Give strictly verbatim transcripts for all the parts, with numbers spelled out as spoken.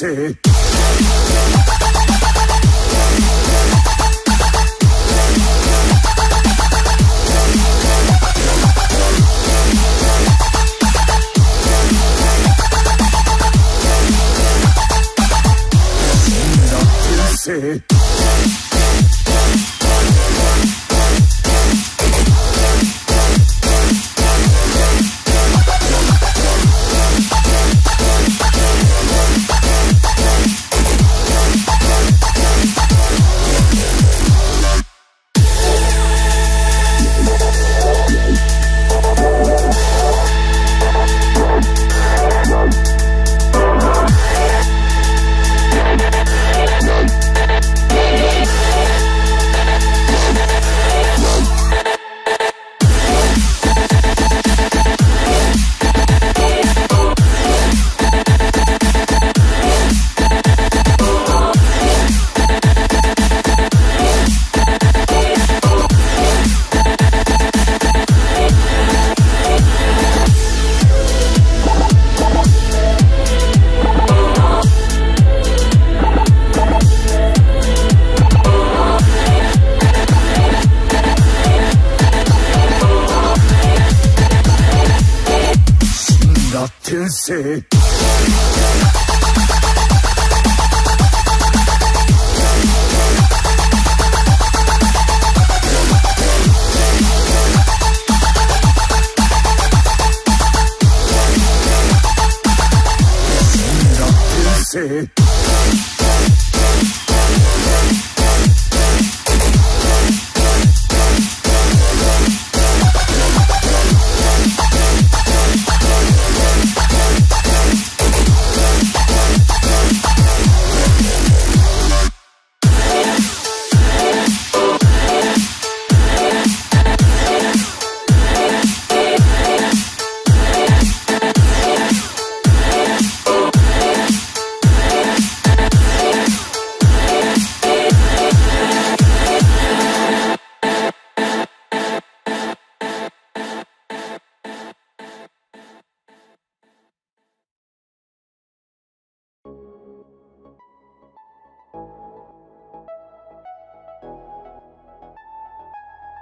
fancy. Fancy. Say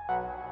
you